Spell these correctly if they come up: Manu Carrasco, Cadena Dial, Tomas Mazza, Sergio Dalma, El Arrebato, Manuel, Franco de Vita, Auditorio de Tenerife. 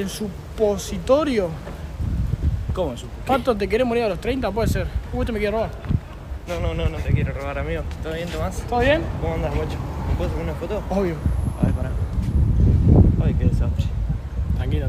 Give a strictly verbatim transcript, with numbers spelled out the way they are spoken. el supositorio. ¿Cómo el supositorio? ¿Pato, te querés morir a los treinta? Puede ser. Uy, te me quiere robar. No, no, no, no te quiero robar, amigo. ¿Todo bien, Tomás? ¿Todo bien? ¿Cómo andas, Mocho? ¿Me puedo tomar una foto? Obvio. A ver, pará. Ay, qué desastre. Tranquilo.